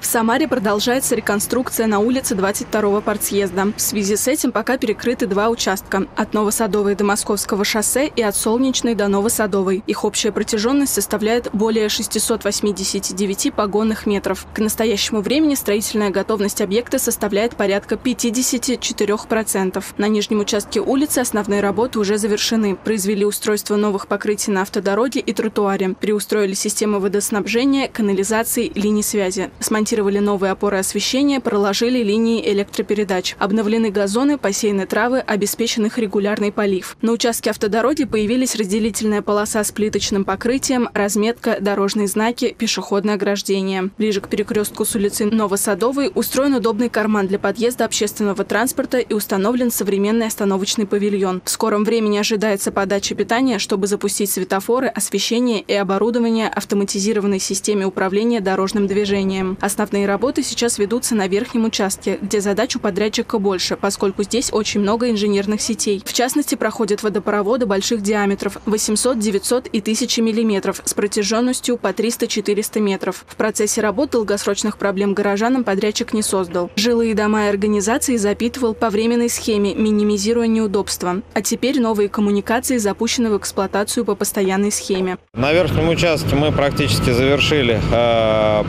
В Самаре продолжается реконструкция на улице 22-го партсъезда. В связи с этим пока перекрыты два участка – от Новосадовой до Московского шоссе и от Солнечной до Новосадовой. Их общая протяженность составляет более 689 погонных метров. К настоящему времени строительная готовность объекта составляет порядка 54%. На нижнем участке улицы основные работы уже завершены. Произвели устройство новых покрытий на автодороге и тротуаре. Переустроили системы водоснабжения, канализации, линий связи. Смонтировали новые опоры освещения, проложили линии электропередач. Обновлены газоны, посеяны травы, обеспечен их регулярный полив. На участке автодороги появились разделительная полоса с плиточным покрытием, разметка, дорожные знаки, пешеходное ограждение. Ближе к перекрестку с улицы Новосадовой устроен удобный карман для подъезда общественного транспорта и установлен современный остановочный павильон. В скором времени ожидается подача питания, чтобы запустить светофоры, освещение и оборудование автоматизированной системе управления дорожным движением. Основные работы сейчас ведутся на верхнем участке, где задач у подрядчика больше, поскольку здесь очень много инженерных сетей. В частности, проходят водопроводы больших диаметров 800, 900 и 1000 мм с протяженностью по 300-400 метров. В процессе работ долгосрочных проблем горожанам подрядчик не создал. Жилые дома и организации запитывал по временной схеме, минимизируя неудобства. А теперь новые коммуникации запущены в эксплуатацию по постоянной схеме. На верхнем участке мы практически завершили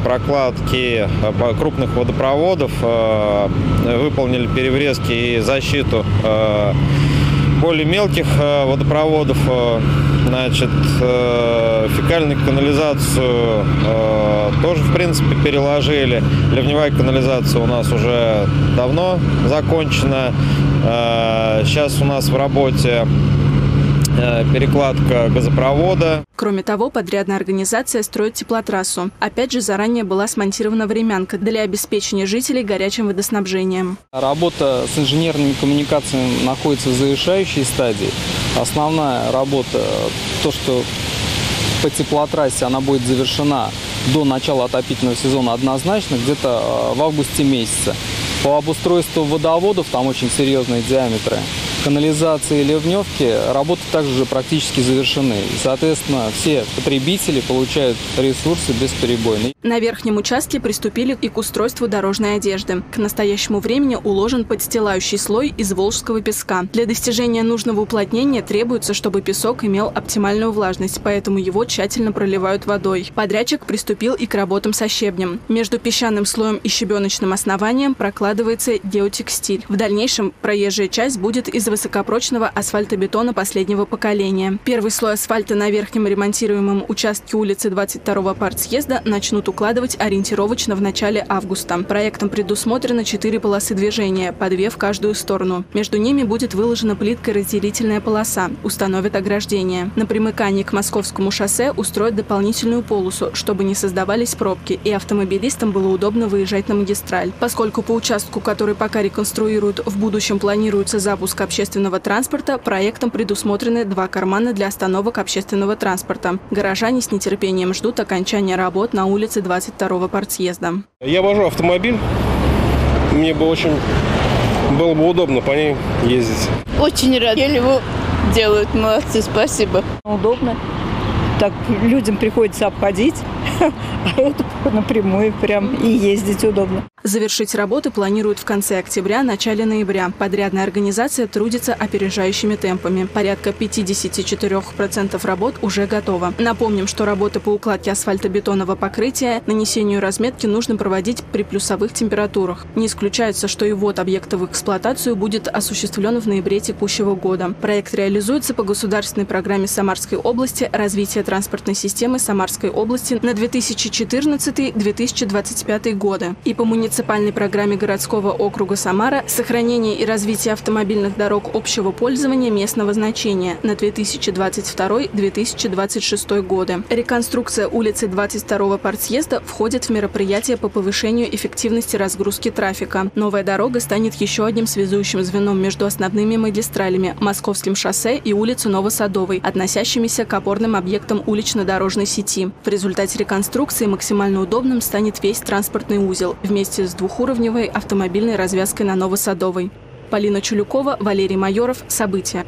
прокладки крупных водопроводов, выполнили переврезки и защиту более мелких водопроводов, фекальную канализацию тоже, в принципе, переложили. Ливневая канализация у нас уже давно закончена. Сейчас у нас в работе перекладка газопровода. Кроме того, подрядная организация строит теплотрассу. Опять же, заранее была смонтирована времянка для обеспечения жителей горячим водоснабжением. Работа с инженерными коммуникациями находится в завершающей стадии. Основная работа, то, что по теплотрассе она будет завершена до начала отопительного сезона однозначно, где-то в августе месяце. По обустройству водоводов, там очень серьезные диаметры, канализации и ливневки, работы также уже практически завершены. И, соответственно, все потребители получают ресурсы бесперебойно. На верхнем участке приступили и к устройству дорожной одежды. К настоящему времени уложен подстилающий слой из волжского песка. Для достижения нужного уплотнения требуется, чтобы песок имел оптимальную влажность, поэтому его тщательно проливают водой. Подрядчик приступил и к работам со щебнем. Между песчаным слоем и щебеночным основанием прокладывается геотекстиль. В дальнейшем проезжая часть будет из высокопрочного асфальтобетона последнего поколения. Первый слой асфальта на верхнем ремонтируемом участке улицы 22-го партсъезда начнут укладывать ориентировочно в начале августа. Проектом предусмотрено 4 полосы движения, по 2 в каждую сторону. Между ними будет выложена плиткой разделительная полоса, установят ограждение. На примыкании к Московскому шоссе устроят дополнительную полосу, чтобы не создавались пробки, и автомобилистам было удобно выезжать на магистраль. Поскольку по участку, который пока реконструируют, в будущем планируется запуск общественного транспорта, проектом предусмотрены 2 кармана для остановок общественного транспорта. Горожане с нетерпением ждут окончания работ на улице 22-го партсъезда. Я обожаю автомобиль. Мне бы очень было бы удобно по ней ездить. Очень рад. Я его делают. Молодцы, спасибо. Удобно. Так людям приходится обходить, а это напрямую прям и ездить удобно. Завершить работы планируют в конце октября, начале ноября. Подрядная организация трудится опережающими темпами. Порядка 54% работ уже готово. Напомним, что работы по укладке асфальтобетонного покрытия, нанесению разметки нужно проводить при плюсовых температурах. Не исключается, что и ввод объекта в эксплуатацию будет осуществлен в ноябре текущего года. Проект реализуется по государственной программе Самарской области «Развитие транспортной системы Самарской области» на 2014-2025 годы и по муниципальной программе городского округа Самара «Сохранение и развитие автомобильных дорог общего пользования местного значения» на 2022-2026 годы. Реконструкция улицы 22-го партсъезда входит в мероприятие по повышению эффективности разгрузки трафика. Новая дорога станет еще одним связующим звеном между основными магистралями – Московским шоссе и улицу Новосадовой, относящимися к опорным объектам улично-дорожной сети. В результате реконструкции максимально удобным станет весь транспортный узел вместе с двухуровневой автомобильной развязкой на Новосадовой. Полина Чулюкова, Валерий Майоров. События.